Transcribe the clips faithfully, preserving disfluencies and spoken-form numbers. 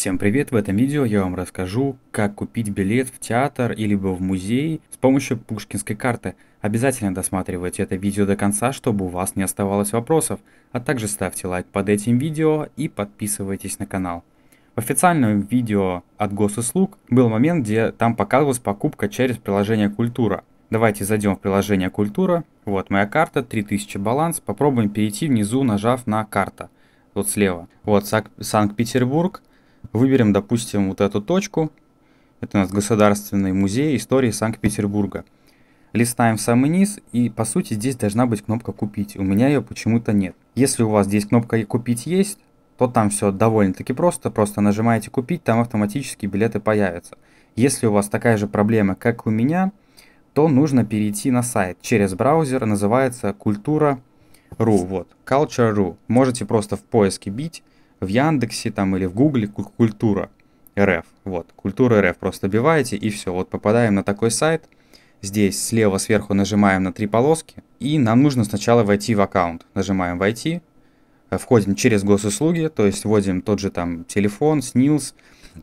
Всем привет! В этом видео я вам расскажу, как купить билет в театр или в музей с помощью Пушкинской карты. Обязательно досматривайте это видео до конца, чтобы у вас не оставалось вопросов, а также ставьте лайк под этим видео и подписывайтесь на канал. В официальном видео от Госуслуг был момент, где там показывалась покупка через приложение «Культура». Давайте зайдем в приложение «Культура». Вот моя карта, три тысячи баланс. Попробуем перейти внизу, нажав на «Карта». Вот слева. Вот Санкт-Петербург. Выберем, допустим, вот эту точку. Это у нас Государственный музей истории Санкт-Петербурга. Листаем в самый низ, и по сути здесь должна быть кнопка «Купить». У меня ее почему-то нет. Если у вас здесь кнопка «Купить» есть, то там все довольно-таки просто. Просто нажимаете «Купить», там автоматически билеты появятся. Если у вас такая же проблема, как у меня, то нужно перейти на сайт через браузер. Называется Culture точка ру. Вот, Culture точка ру. Можете просто в поиске бить. В Яндексе там или в Гугле «Культура РФ». Вот, «Культура РФ» просто биваете, и все. Вот попадаем на такой сайт. Здесь слева сверху нажимаем на три полоски. И нам нужно сначала войти в аккаунт. Нажимаем «Войти». Входим через госуслуги, то есть вводим тот же там телефон, СНИЛС,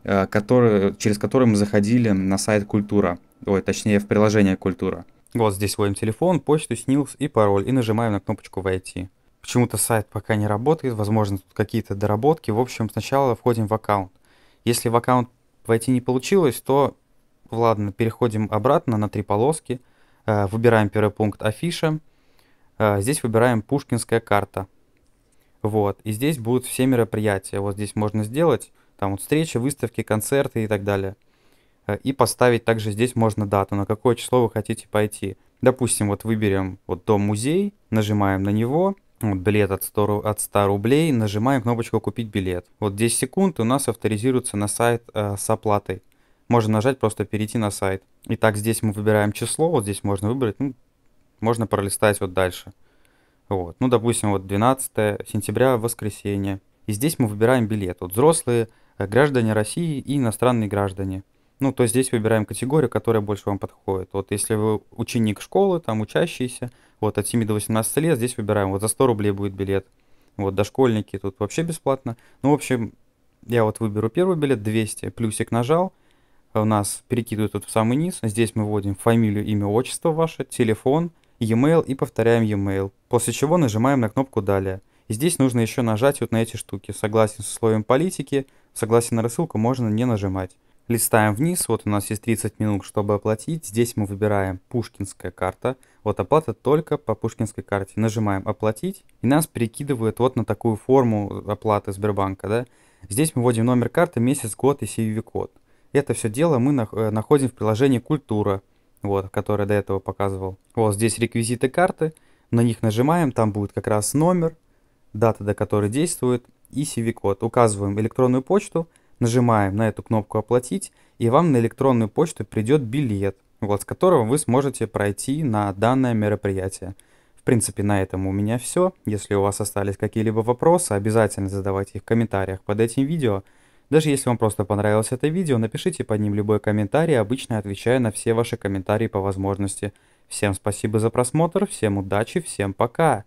который, через который мы заходили на сайт «Культура». Ой, точнее в приложение «Культура». Вот здесь вводим телефон, почту, СНИЛС и пароль. И нажимаем на кнопочку «Войти». Почему-то сайт пока не работает, возможно, тут какие-то доработки. В общем, сначала входим в аккаунт. Если в аккаунт войти не получилось, то, ладно, переходим обратно на три полоски. Выбираем первый пункт «Афиша». Здесь выбираем «Пушкинская карта». Вот, и здесь будут все мероприятия. Вот здесь можно сделать, там вот встречи, выставки, концерты и так далее. И поставить также здесь можно дату, на какое число вы хотите пойти. Допустим, вот выберем вот дом-музей, нажимаем на него. Вот билет от ста рублей, нажимаем кнопочку «Купить билет». Вот десять секунд у нас авторизируется на сайт э, с оплатой. Можно нажать, просто перейти на сайт. Итак, здесь мы выбираем число, вот здесь можно выбрать, ну, можно пролистать вот дальше. Вот, ну, допустим, вот двенадцатое сентября, воскресенье. И здесь мы выбираем билет. Вот взрослые, э, граждане России и иностранные граждане. Ну, то есть здесь выбираем категорию, которая больше вам подходит. Вот если вы ученик школы, там учащийся, вот от семи до восемнадцати лет, здесь выбираем. Вот за сто рублей будет билет. Вот дошкольники, тут вообще бесплатно. Ну, в общем, я вот выберу первый билет, двести, плюсик нажал. У нас перекидывают тут в самый низ. Здесь мы вводим фамилию, имя, отчество ваше, телефон, e-mail и повторяем e-mail. После чего нажимаем на кнопку «Далее». И здесь нужно еще нажать вот на эти штуки. Согласен с условием политики, согласен на рассылку, можно не нажимать. Листаем вниз, вот у нас есть тридцать минут, чтобы оплатить. Здесь мы выбираем «Пушкинская карта». Вот оплата только по Пушкинской карте. Нажимаем «Оплатить», и нас перекидывает вот на такую форму оплаты Сбербанка. Да? Здесь мы вводим номер карты, месяц, год и си ви ви-код. Это все дело мы находим в приложении «Культура», вот, которое до этого показывал. Вот здесь реквизиты карты, на них нажимаем, там будет как раз номер, дата, до которой действует, и си ви ви-код. Указываем электронную почту. Нажимаем на эту кнопку «Оплатить», и вам на электронную почту придет билет, вот, с которого вы сможете пройти на данное мероприятие. В принципе, на этом у меня все. Если у вас остались какие-либо вопросы, обязательно задавайте их в комментариях под этим видео. Даже если вам просто понравилось это видео, напишите под ним любой комментарий, обычно отвечаю на все ваши комментарии по возможности. Всем спасибо за просмотр, всем удачи, всем пока!